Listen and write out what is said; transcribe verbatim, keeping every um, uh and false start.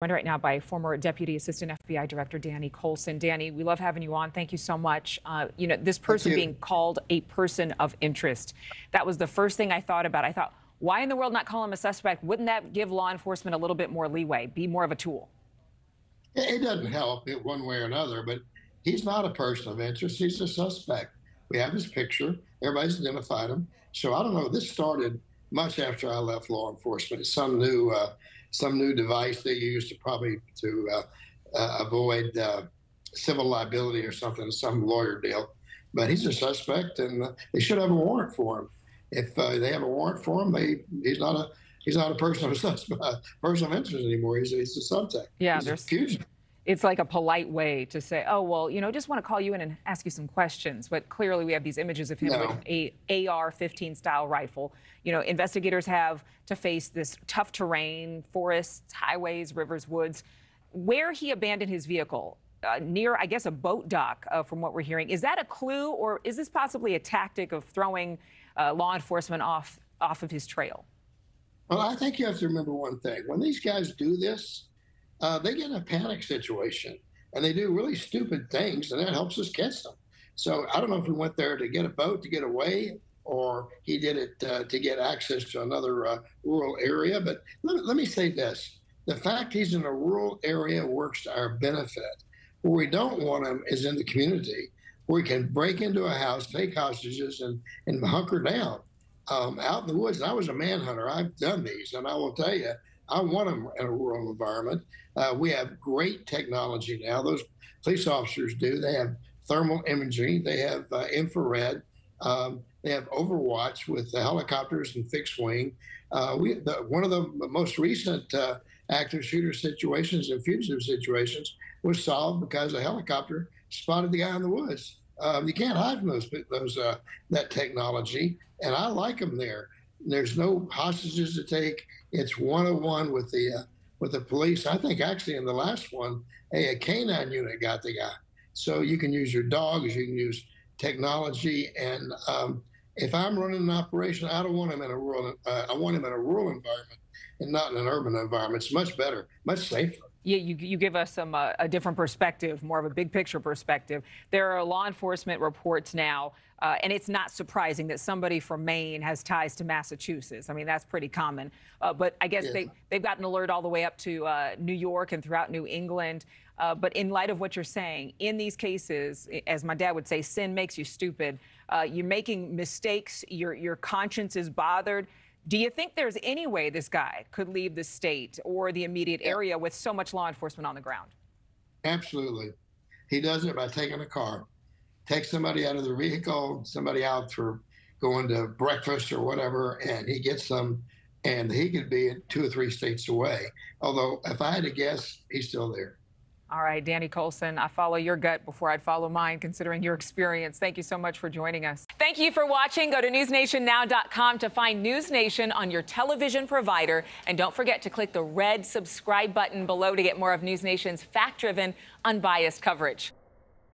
Joined right now by former Deputy Assistant F B I Director Danny Coulson. Danny, we love having you on. Thank you so much. Uh, you know, this person being called a person of interest, that was the first thing I thought about. I thought, why in the world not call him a suspect? Wouldn't that give law enforcement a little bit more leeway, be more of a tool? It doesn't help it one way or another, but he's not a person of interest. He's a suspect. We have his picture. Everybody's identified him. So I don't know. This started much after I left law enforcement. It's some new... Uh, some new device they used to probably to uh, uh, avoid uh, civil liability or something, some lawyer deal. But he's a suspect, and uh, they should have a warrant for him. If uh, they have a warrant for him, they he's not a he's not a person of uh, person of interest anymore. He's, he's a subject. Yeah, he's there's. Accused. It's like a polite way to say, oh, well, you know, just want to call you in and ask you some questions. But clearly we have these images of him no. with an A R fifteen style rifle. You know, investigators have to face this tough terrain, forests, highways, rivers, woods. Where he abandoned his vehicle, uh, near, I guess, a boat dock, uh, from what we're hearing. Is that a clue, or is this possibly a tactic of throwing uh, law enforcement off, off of his trail? Well, I think you have to remember one thing. When these guys do this, Uh, they get in a panic situation, and they do really stupid things, and that helps us catch them. So I don't know if he went there to get a boat to get away, or he did it uh, to get access to another uh, rural area. But let, let me say this. The fact he's in a rural area works to our benefit. Where we don't want him is in the community, where we can break into a house, take hostages, and, and hunker down um, out in the woods. And I was a manhunter. I've done these, and I will tell you, I want them in a rural environment. Uh, we have great technology now. Those police officers do. They have thermal imaging. They have uh, infrared. Um, they have overwatch with the helicopters and fixed wing. Uh, we, the, one of the most recent uh, active shooter situations and fugitive situations was solved because a helicopter spotted the guy in the woods. Um, you can't hide from those, those, uh, that technology, and I like them there. There's no hostages to take. It's one-on-one with the uh, with the police. I think actually in the last one, a, a canine unit got the guy. So you can use your dogs, you can use technology, and um, if I'm running an operation, I don't want him in a rural. Uh, I want him in a rural environment and not in an urban environment. It's much better, much safer. Yeah, you, you give us some uh, a different perspective, more of a big picture perspective. There are law enforcement reports now, uh, and it's not surprising that somebody from Maine has ties to Massachusetts. I mean, that's pretty common. Uh, but I guess yeah. they, they've got an alert all the way up to uh, New York and throughout New England. Uh, but in light of what you're saying, in these cases, as my dad would say, sin makes you stupid. Uh, you're making mistakes. Your, your conscience is bothered. Do you think there's any way this guy could leave the state or the immediate area with so much law enforcement on the ground? Absolutely. He does it by taking a car. Takes somebody out of the vehicle, somebody out for going to breakfast or whatever, and he gets them, and he could be two or three states away. Although, if I had to guess, he's still there. All right, Danny Coulson, I follow your gut before I'd follow mine, considering your experience. Thank you so much for joining us. Thank you for watching. Go to news nation now dot com to find NewsNation on your television provider. And don't forget to click the red subscribe button below to get more of NewsNation's fact-driven, unbiased coverage.